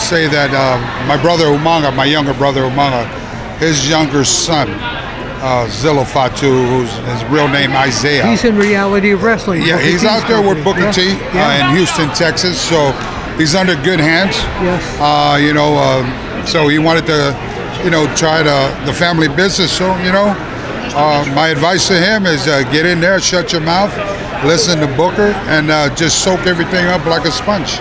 Say that my brother Umaga, my younger brother Umaga, his younger son, Zillow Fatu, who's his real name Isaiah. He's in reality of wrestling. Yeah, he's out there with Booker T in Houston, Texas. So he's under good hands. Yes. You know, so he wanted to, you know, try the family business. So, you know, my advice to him is get in there, shut your mouth, listen to Booker, and just soak everything up like a sponge.